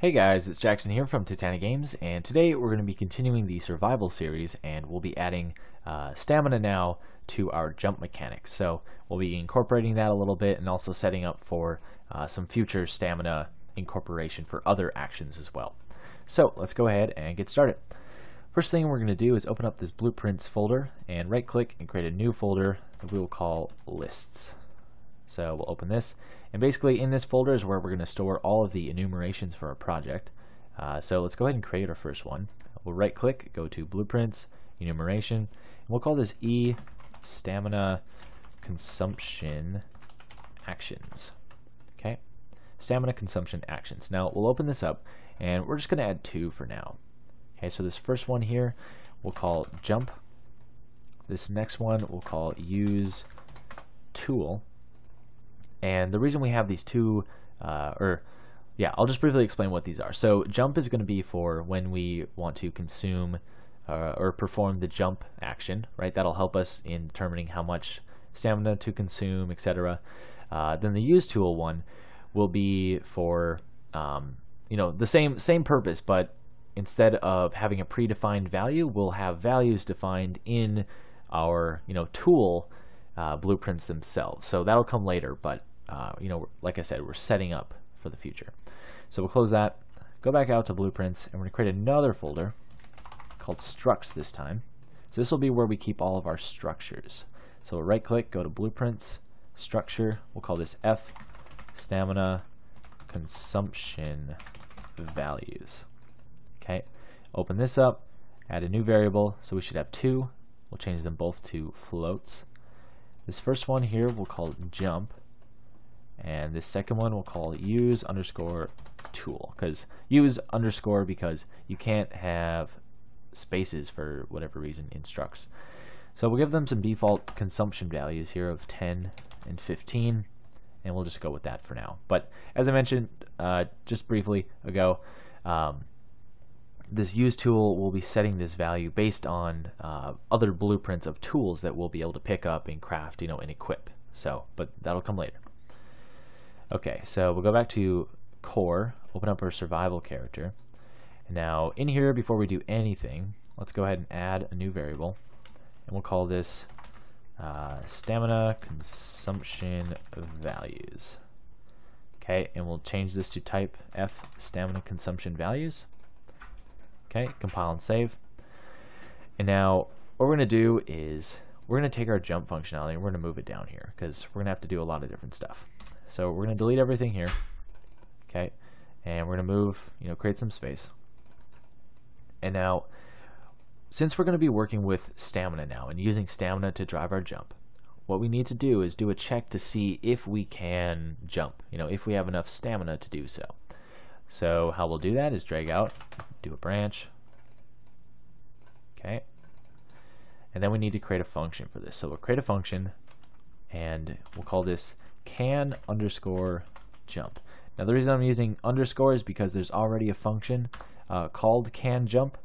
Hey guys, it's Jackson here from Titanic Games, and today we're going to be continuing the survival series, and we'll be adding stamina now to our jump mechanics. So we'll be incorporating that a little bit, and also setting up for some future stamina incorporation for other actions as well. So let's go ahead and get started. First thing we're going to do is open up this blueprints folder and right click and create a new folder that we will call lists. So we'll open this, and basically in this folder is where we're going to store all of the enumerations for our project. So let's go ahead and create our first one. We'll right click, go to Blueprints, Enumeration, and we'll call this E Stamina Consumption Actions. Okay, Stamina Consumption Actions. Now we'll open this up, and we're just going to add two for now. Okay, so this first one here we'll call Jump. This next one we'll call Use Tool. And the reason we have these two, I'll just briefly explain what these are. So jump is going to be for when we want to consume or perform the jump action, right? That'll help us in determining how much stamina to consume, etc. Then the use tool one will be for, the same purpose, but instead of having a predefined value, we'll have values defined in our, tool blueprints themselves. So that'll come later, but like I said, we're setting up for the future. So we'll close that, go back out to blueprints, and we're going to create another folder called structs this time. So this will be where we keep all of our structures. So we'll right click, go to blueprints, structure, we'll call this F Stamina Consumption Values. Okay, open this up, add a new variable, so we should have two. We'll change them both to floats. This first one here we'll call jump, and this second one we'll call use underscore tool, because you can't have spaces for whatever reason in structs. So we'll give them some default consumption values here of 10 and 15, and we'll just go with that for now. But as I mentioned just briefly ago, this use tool will be setting this value based on other blueprints of tools that we'll be able to pick up and craft, and equip. So, but that'll come later. Okay, so we'll go back to core, open up our survival character. Now in here, before we do anything, let's go ahead and add a new variable, and we'll call this stamina consumption values. Okay, and we'll change this to type F Stamina Consumption Values. Okay, compile and save. And now what we're going to do is we're going to take our jump functionality and we're going to move it down here, because we're going to have to do a lot of different stuff. So we're going to delete everything here. Okay, and we're going to move, create some space. And now, since we're going to be working with stamina now and using stamina to drive our jump, what we need to do is do a check to see if we can jump, if we have enough stamina to do so. So how we'll do that is drag out, do a branch, okay, and then we need to create a function for this. So we'll create a function, and we'll call this can underscore jump. Now the reason I'm using underscore is because there's already a function called can jump.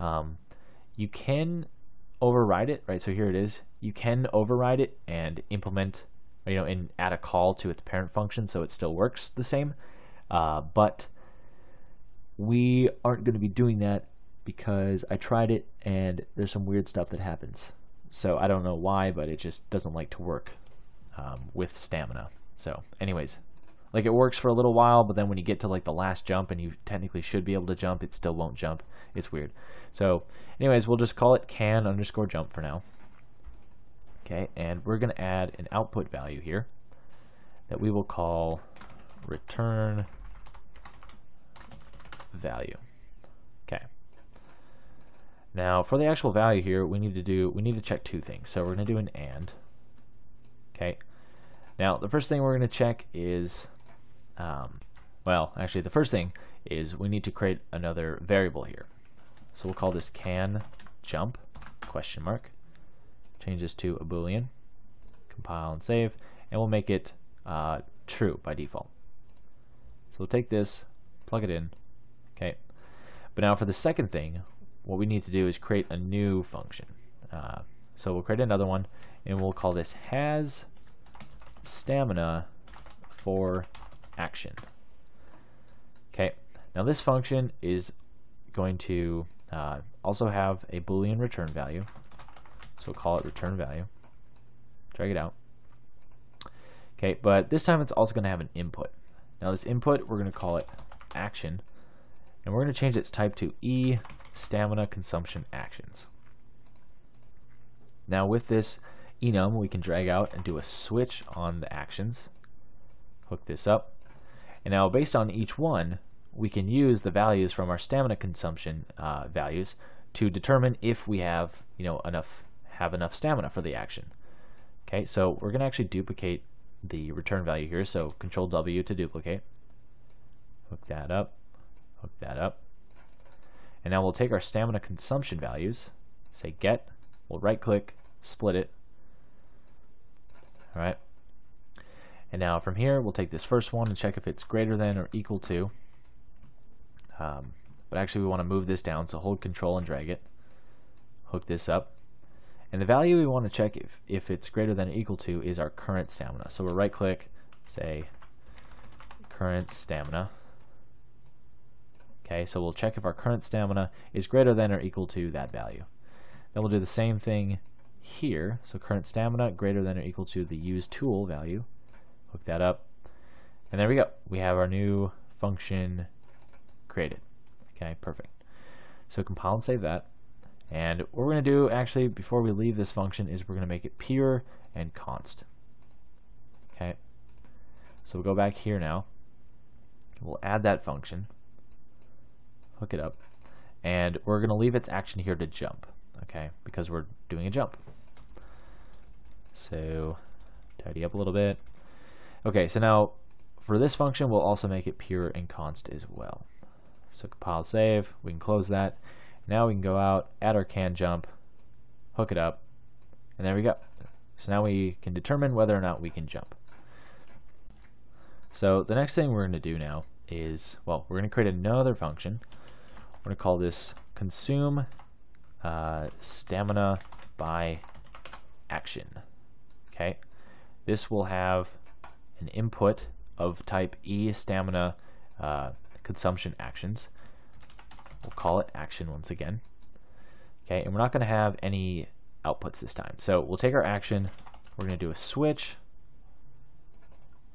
You can override it, right? So here it is. You can override it and implement, and add a call to its parent function, so it still works the same, but we aren't going to be doing that because I tried it and there's some weird stuff that happens. So I don't know why, but it just doesn't like to work with stamina. So anyways, like it works for a little while, but then when you get to like the last jump and you technically should be able to jump, it still won't jump. It's weird. So anyways, we'll just call it can underscore jump for now. Okay, and we're going to add an output value here that we will call return value. Okay. Now for the actual value here, we need to check two things. So we're going to do an and. Okay. Now the first thing we're going to check is, the first thing is we need to create another variable here. So we'll call this can jump question mark. Change this to a Boolean. Compile and save, and we'll make it true by default. So we'll take this, plug it in. Okay, but now for the second thing, what we need to do is create a new function. So we'll create another one, and we'll call this has stamina for action. Okay, Now this function is going to also have a Boolean return value, so we'll call it return value. Drag it out. Okay, but this time it's also going to have an input. Now this input, we're going to call it action, and we're going to change its type to E Stamina Consumption Actions. Now with this enum, we can drag out and do a switch on the actions. Hook this up, and now based on each one, we can use the values from our stamina consumption values to determine if we have, enough stamina for the action. Okay, so we're going to actually duplicate the return value here. So Control W to duplicate. Hook that up. Hook that up. And now we'll take our stamina consumption values. Say get. We'll right-click, split it. All right. And now from here, we'll take this first one and check if it's greater than or equal to. But actually we want to move this down, so hold Control and drag it, hook this up, and the value we want to check if it's greater than or equal to is our current stamina. So we'll right click, say current stamina. Okay, so we'll check if our current stamina is greater than or equal to that value. Then we'll do the same thing here, so current stamina greater than or equal to the use tool value, hook that up, and there we go, we have our new function created. Okay, perfect. So compile and save that. And what we're going to do actually before we leave this function is we're going to make it pure and const. Okay, so we'll go back here now. We'll add that function, hook it up, and we're going to leave its action here to jump. Okay, because we're doing a jump. So tidy up a little bit. Okay, so now for this function we'll also make it pure and const as well. So compile, save, we can close that. Now we can go out, add our can jump, hook it up, and there we go. So now we can determine whether or not we can jump. So the next thing we're going to do now is, well, we're going to create another function. We're going to call this consume stamina by action. Okay, this will have an input of type E stamina consumption actions. We'll call it action once again. Okay, and we're not going to have any outputs this time. So we'll take our action, we're going to do a switch.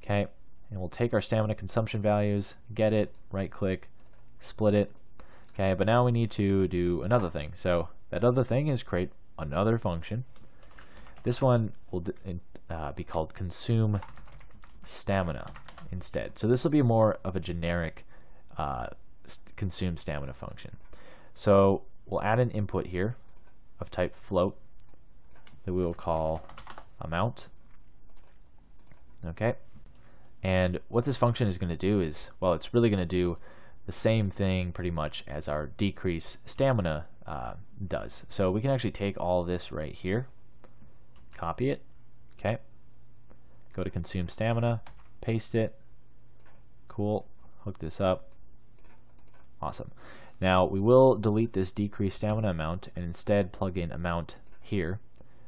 Okay, and we'll take our stamina consumption values, get it, right click, split it. Okay, but now we need to do another thing. So that other thing is create another function. This one will be called consume stamina instead. So this will be more of a generic consume stamina function. So we'll add an input here of type float that we will call amount. Okay, and what this function is going to do is, well, it's really going to do the same thing pretty much as our decrease stamina does. So we can actually take all this right here, copy it, okay, go to consume stamina, paste it, cool, hook this up. Awesome. Now we will delete this decrease stamina amount and instead plug in amount here.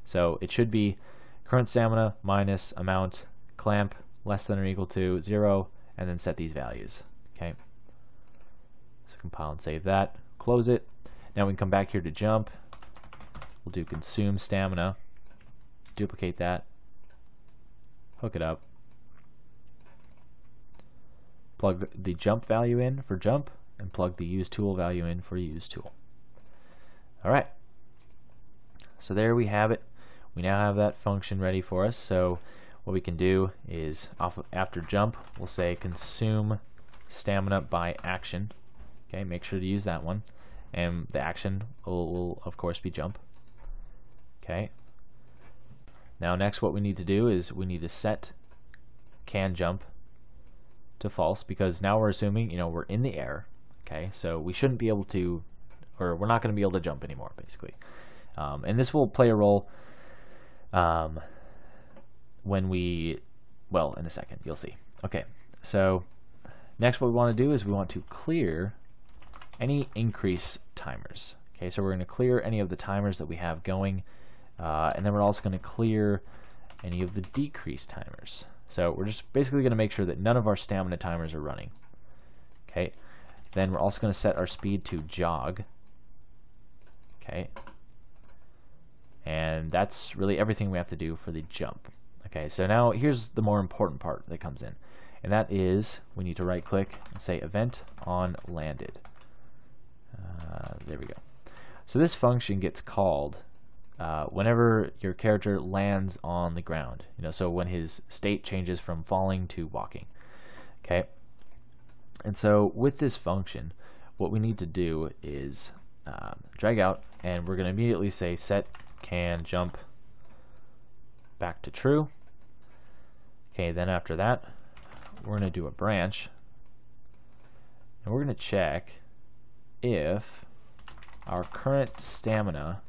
So it should be current stamina minus amount clamp less than or equal to 0, and then set these values. Okay. So compile and save that. Close it. Now we can come back here to jump. We'll do consume stamina. Duplicate that. Hook it up. Plug the jump value in for jump, and plug the use tool value in for use tool. All right, so there we have it. We now have that function ready for us. So what we can do is after jump, we'll say consume stamina by action. Okay, make sure to use that one, and the action will of course be jump. Okay. Now next, what we need to do is we need to set can jump to false, because now we're assuming we're in the air. Okay, so we shouldn't be able to, or we're not going to be able to jump anymore, basically. And this will play a role when we, well, in a second, you'll see. Okay, so next what we want to do is we want to clear any increase timers. Okay, so we're going to clear any of the timers that we have going, and then we're also going to clear any of the decrease timers. So we're just basically going to make sure that none of our stamina timers are running. Okay. Then we're also going to set our speed to jog. Okay. And that's really everything we have to do for the jump. Okay, so now here's the more important part that comes in. And that is, we need to right click and say event on landed. There we go. So this function gets called whenever your character lands on the ground. You know, so when his state changes from falling to walking. Okay. And so with this function, what we need to do is drag out, and we're going to immediately say set can jump back to true. Okay, then after that, we're going to do a branch, and we're going to check if our current stamina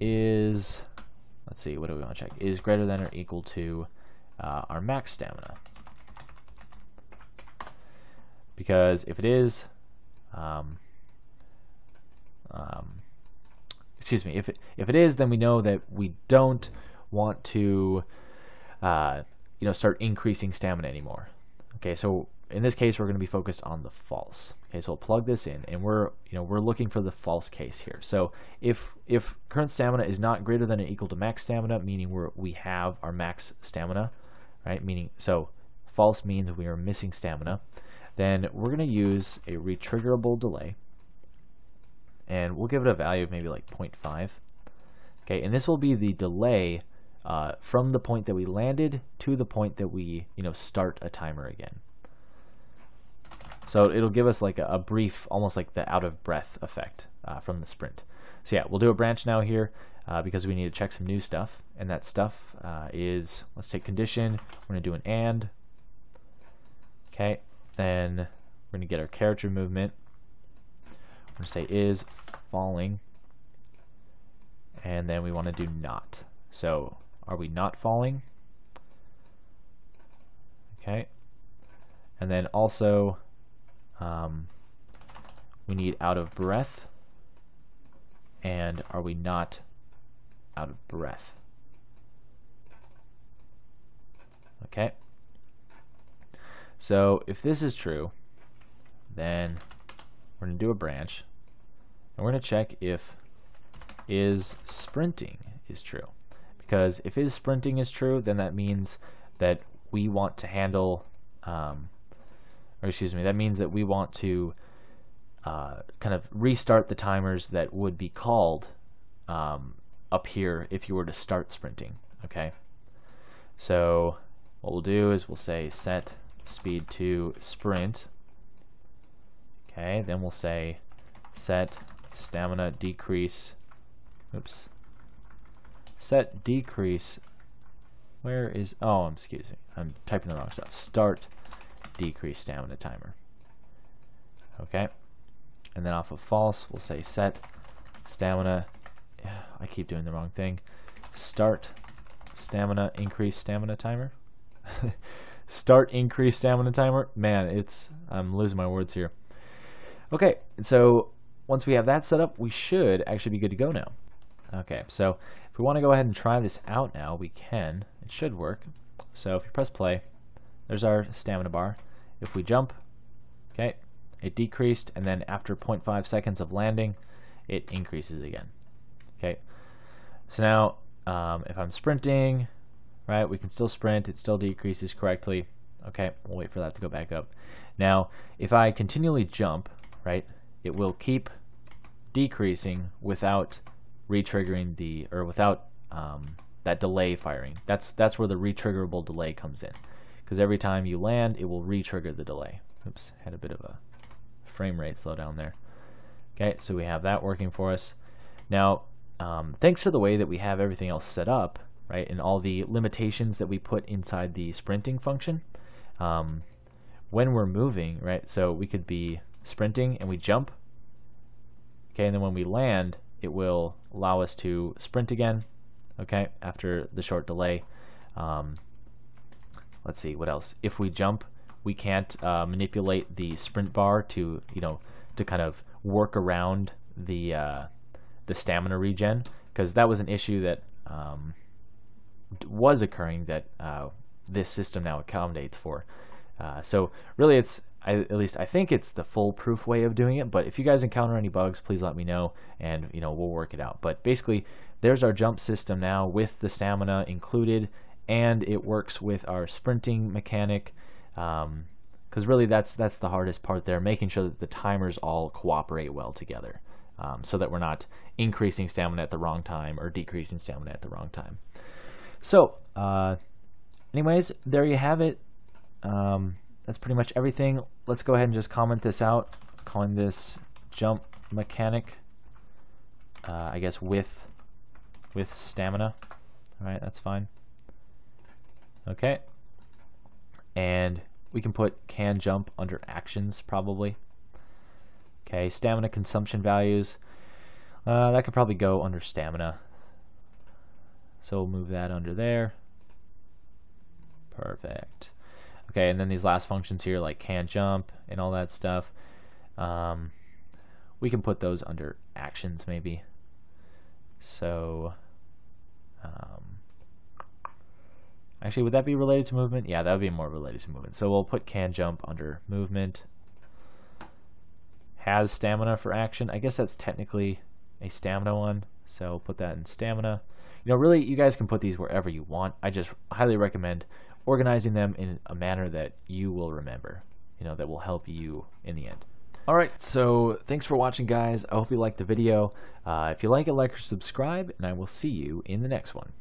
is, let's see, what do we want to check? Is greater than or equal to our max stamina. Because if it is, excuse me, if it is, then we know that we don't want to, you know, start increasing stamina anymore. Okay, so in this case, we're going to be focused on the false. Okay, so we'll plug this in, and we're, you know, we're looking for the false case here. So if current stamina is not greater than or equal to max stamina, meaning we have our max stamina, right? Meaning, so false means we are missing stamina. Then we're going to use a retriggerable delay, and we'll give it a value of maybe like 0.5. Okay, and this will be the delay from the point that we landed to the point that we, you know, start a timer again. So it'll give us like a brief, almost like the out of breath effect from the sprint. So yeah, we'll do a branch now here because we need to check some new stuff, and that stuff is, let's take condition. We're going to do an and. Okay. Then we're going to get our character movement. We're going to say is falling. And then we want to do not. So are we not falling? Okay. And then also we need out of breath. And are we not out of breath? Okay. So if this is true, then we're going to do a branch, and we're going to check if is sprinting is true. Because if is sprinting is true, then that means that we want to handle, that means that we want to kind of restart the timers that would be called up here if you were to start sprinting. Okay. So what we'll do is we'll say set speed to sprint. Okay, then we'll say set stamina decrease. Oops. Set decrease. Where is? Oh, excuse me. I'm typing the wrong stuff. Start decrease stamina timer. Okay, and then off of false, we'll say set stamina. I keep doing the wrong thing. Start stamina increase stamina timer. Start increase stamina timer. Man, it's, I'm losing my words here. Okay, so once we have that set up, we should actually be good to go now. Okay, so if we want to go ahead and try this out now, we can. It should work. So if you press play, there's our stamina bar. If we jump, okay, it decreased, and then after 0.5 seconds of landing, it increases again. Okay, so now if I'm sprinting, right, we can still sprint, it still decreases correctly. Okay, we'll wait for that to go back up. Now, if I continually jump, right, it will keep decreasing without re-triggering the, or without that delay firing. That's where the retriggerable delay comes in. Because every time you land, it will re-trigger the delay. Oops, had a bit of a frame rate slowdown there. Okay, so we have that working for us. Now, thanks to the way that we have everything else set up, right, and all the limitations that we put inside the sprinting function, when we're moving, right, so we could be sprinting and we jump, okay, and then when we land, it will allow us to sprint again, okay, after the short delay. Let's see, what else? If we jump, we can't manipulate the sprint bar to, you know, to kind of work around the stamina regen, because that was an issue that was occurring that this system now accommodates for. So really, it's at least I think it's the foolproof way of doing it, but if you guys encounter any bugs, please let me know, and we'll work it out. But basically, there's our jump system now with the stamina included, and it works with our sprinting mechanic, because really that's the hardest part there, making sure that the timers all cooperate well together, so that we're not increasing stamina at the wrong time or decreasing stamina at the wrong time. So anyways, there you have it. That's pretty much everything. Let's go ahead and just comment this out, calling this jump mechanic, I guess with stamina. All right, that's fine. Okay, and we can put can jump under actions probably. Okay, stamina consumption values, that could probably go under stamina, so we'll move that under there. Perfect. Okay, and then these last functions here, like can jump and all that stuff, we can put those under actions maybe. So actually, would that be related to movement? Yeah, that would be more related to movement. So we'll put can jump under movement. Has stamina for action. I guess that's technically a stamina one, so we'll put that in stamina. Really, you guys can put these wherever you want. I just highly recommend organizing them in a manner that you will remember, that will help you in the end. Alright, so thanks for watching, guys. I hope you liked the video. If you like it, like or subscribe, and I will see you in the next one.